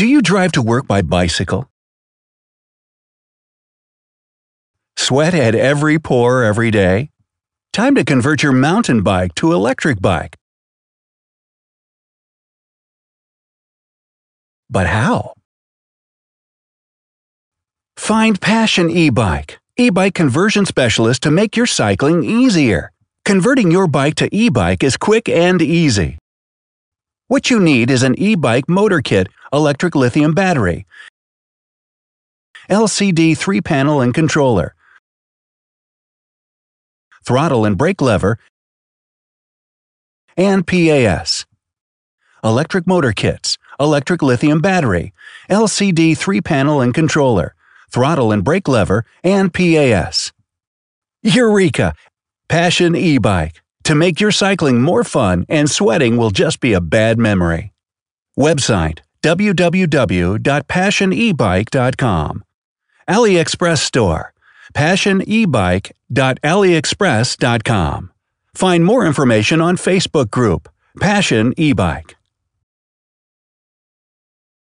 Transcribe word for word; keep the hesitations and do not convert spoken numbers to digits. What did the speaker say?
Do you drive to work by bicycle? Sweat at every pore every day? Time to convert your mountain bike to electric bike. But how? Find Pasion eBike, e-bike conversion specialist to make your cycling easier. Converting your bike to e-bike is quick and easy. What you need is an e-bike motor kit, electric lithium battery, L C D three-panel and controller, throttle and brake lever, and P A S. Electric motor kits, electric lithium battery, L C D three-panel and controller, throttle and brake lever, and P A S. Eureka! Pasion e-bike. To make your cycling more fun and sweating will just be a bad memory. Website w w w dot pasion e bike dot com. AliExpress store pasion e bike dot aliexpress dot com. Find more information on Facebook group Pasion eBike.